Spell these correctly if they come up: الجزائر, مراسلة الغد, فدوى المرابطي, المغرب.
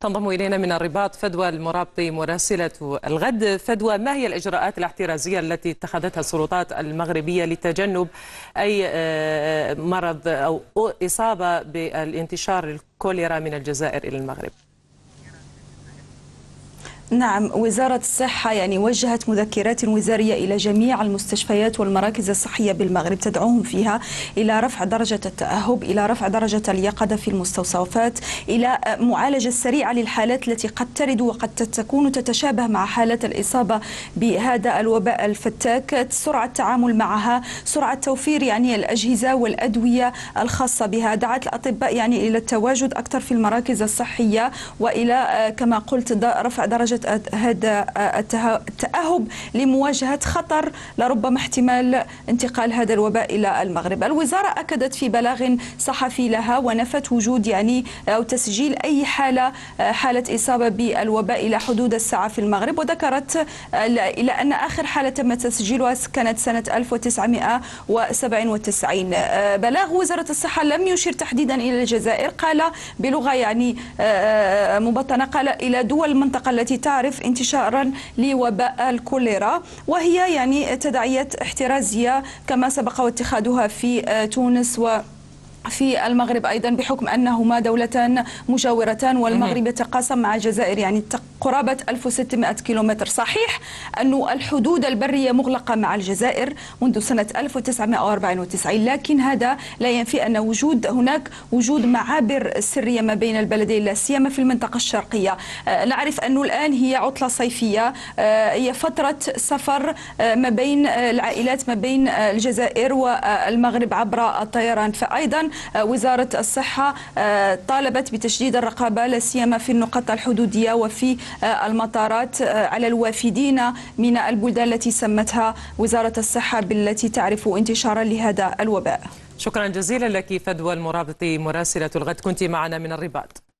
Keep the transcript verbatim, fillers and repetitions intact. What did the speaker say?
تنضم إلينا من الرباط فدوى المرابطي مراسلة الغد. فدوى، ما هي الإجراءات الاحترازية التي اتخذتها السلطات المغربية لتجنب أي مرض أو إصابة بالانتشار الكوليرا من الجزائر إلى المغرب؟ نعم، وزارة الصحة يعني وجهت مذكرات وزارية إلى جميع المستشفيات والمراكز الصحية بالمغرب تدعوهم فيها إلى رفع درجة التأهب، إلى رفع درجة اليقظة في المستوصفات، إلى معالجة سريعة للحالات التي قد ترد وقد تكون تتشابه مع حالة الإصابة بهذا الوباء الفتاك، سرعة التعامل معها، سرعة توفير يعني الأجهزة والأدوية الخاصة بها. دعت الأطباء يعني إلى التواجد أكثر في المراكز الصحية وإلى كما قلت رفع درجة هذا التأهب لمواجهة خطر لربما احتمال انتقال هذا الوباء إلى المغرب. الوزارة أكدت في بلاغ صحفي لها ونفت وجود يعني أو تسجيل أي حالة حالة إصابة بالوباء إلى حدود الساعة في المغرب، وذكرت إلى أن آخر حالة تم تسجيلها كانت سنة ألف وتسعمئة وسبعة وتسعين. بلاغ وزارة الصحة لم يشير تحديدا إلى الجزائر، قال بلغة يعني مبطنة، قال إلى دول المنطقة التي تعرف انتشارا لوباء الكوليرا، وهي يعني تداعيات احترازية كما سبق واتخاذها في تونس و في المغرب أيضا، بحكم أنهما دولتان مجاورتان والمغرب يتقاسم مع الجزائر يعني قرابة ألف وستمئة كيلومتر. صحيح أن الحدود البرية مغلقة مع الجزائر منذ سنة ألف وتسعمئة وأربعة وتسعين، لكن هذا لا ينفي أن وجود هناك وجود معابر سرية ما بين البلدين، لا سيما في المنطقة الشرقية. نعرف أنه الآن هي عطلة صيفية، هي فترة سفر ما بين العائلات ما بين الجزائر والمغرب عبر الطيران، فأيضا وزارة الصحة طالبت بتشديد الرقابة لا سيما في النقاط الحدودية وفي المطارات على الوافدين من البلدان التي سمتها وزارة الصحة بالتي تعرف انتشارا لهذا الوباء. شكرا جزيلا لك فدوى المرابطي مراسلة الغد، كنت معنا من الرباط.